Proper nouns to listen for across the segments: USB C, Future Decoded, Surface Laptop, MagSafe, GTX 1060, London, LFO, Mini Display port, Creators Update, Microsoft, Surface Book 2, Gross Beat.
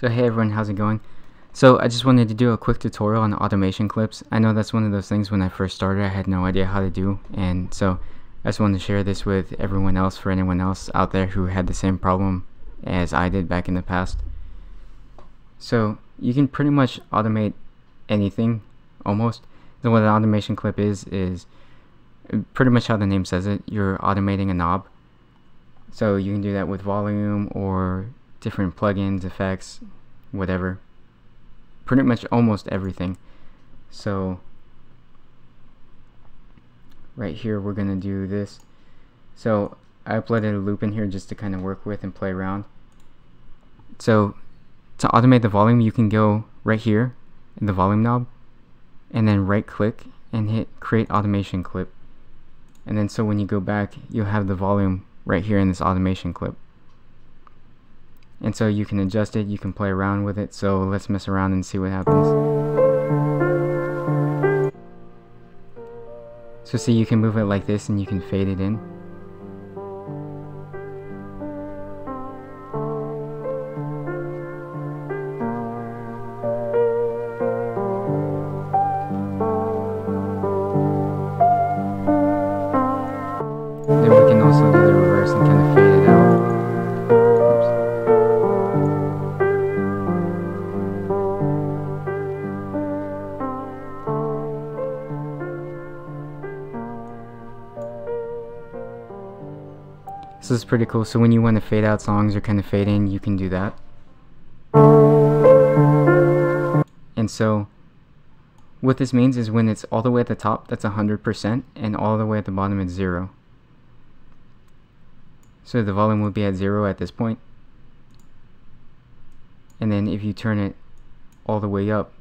So hey everyone, how's it going? So I just wanted to do a quick tutorial on automation clips. I know that's one of those things when I first started I had no idea how to do, and so I just wanted to share this with everyone else, for anyone else out there who had the same problem as I did back in the past. So you can pretty much automate anything almost. So what an automation clip is pretty much how the name says it, you're automating a knob. So you can do that with volume or different plugins, effects, whatever. Pretty much almost everything. So right here we're gonna do this. So I uploaded a loop in here just to kind of work with and play around. So to automate the volume, you can go right here in the volume knob and then right click and hit create automation clip, and then so when you go back you'll have the volume right here in this automation clip. And so you can adjust it, you can play around with it. So let's mess around and see what happens. So see, you can move it like this and you can fade it in. Then we can also do the reverse and kind of fade it out. So this is pretty cool. So when you want to fade out songs or kind of fade in, you can do that. And so what this means is when it's all the way at the top, that's 100%, and all the way at the bottom it's 0. So the volume will be at 0 at this point. And then if you turn it all the way up,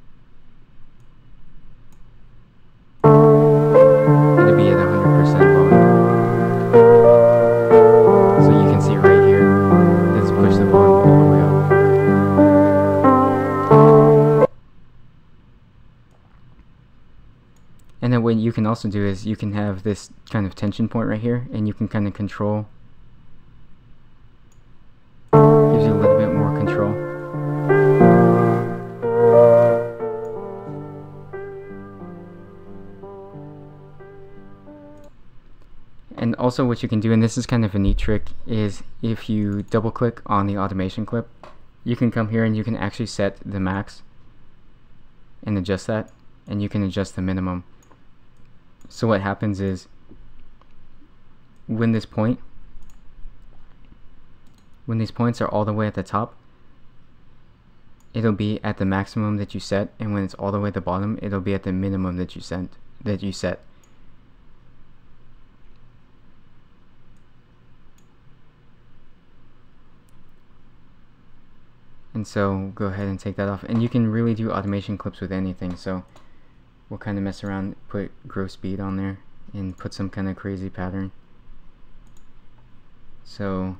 it'll be at 100% volume. So you can see right here, let's push the volume all the way up. And then what you can also do is you can have this kind of tension point right here, and you can kind of control. And also what you can do, and this is kind of a neat trick, is if you double click on the automation clip, you can come here and you can actually set the max and adjust that, and you can adjust the minimum. So what happens is when this point, when these points are all the way at the top, it'll be at the maximum that you set, and when it's all the way at the bottom, it'll be at the minimum that you set. And so go ahead and take that off, and you can really do automation clips with anything. So we'll kind of mess around, put Gross Beat on there and put some kind of crazy pattern. So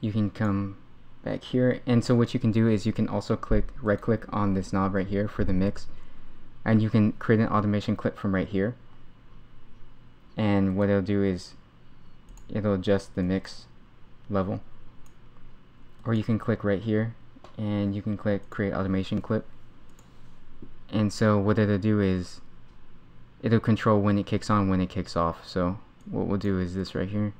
you can come back here, and so what you can do is you can also right click on this knob right here for the mix, and you can create an automation clip from right here, and what it'll do is it'll adjust the mix level. Or you can click right here and you can click create automation clip, and so what it'll do is it'll control when it kicks on, when it kicks off. So what we'll do is this right here,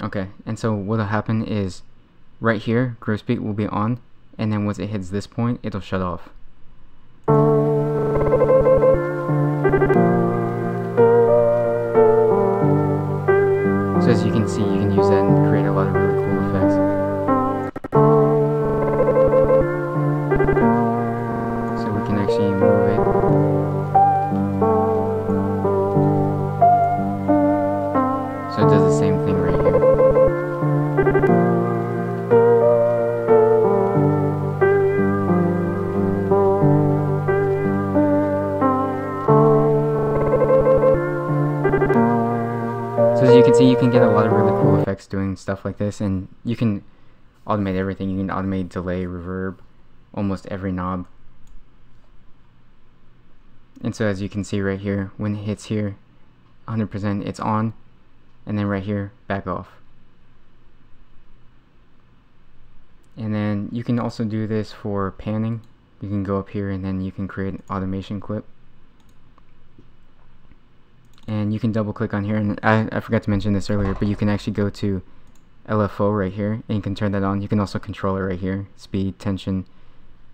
okay, and so what'll happen is right here Gross Beat will be on, and then once it hits this point it'll shut off. So as you can see, you can use that and create a lot of really cool effects. So we can actually move it. So it does the same thing right here. So as you can see, you can get a lot of really cool effects doing stuff like this, and you can automate everything. You can automate delay, reverb, almost every knob. And so as you can see right here, when it hits here, 100% it's on, and then right here, back off. And then you can also do this for panning. You can go up here and then you can create an automation clip. And you can double click on here, and I forgot to mention this earlier, but you can actually go to LFO right here and you can turn that on. You can also control it right here, speed, tension,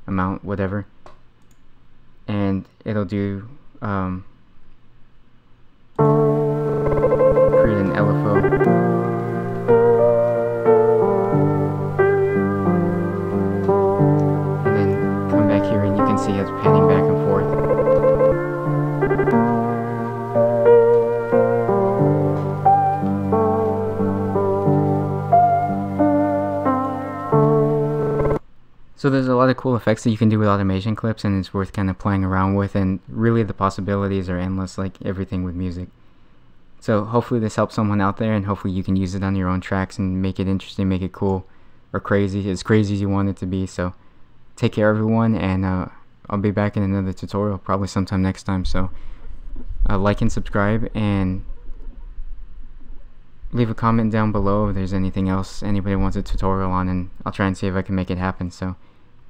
amount, whatever. And it'll do create an LFO. See, it's panning back and forth. So there's a lot of cool effects that you can do with automation clips, and it's worth kind of playing around with, and really the possibilities are endless, like everything with music. So hopefully this helps someone out there, and hopefully you can use it on your own tracks and make it interesting, make it cool, or crazy, as crazy as you want it to be. So take care everyone, and I'll be back in another tutorial probably sometime next time, so like and subscribe and leave a comment down below if there's anything else anybody wants a tutorial on, and I'll try and see if I can make it happen. So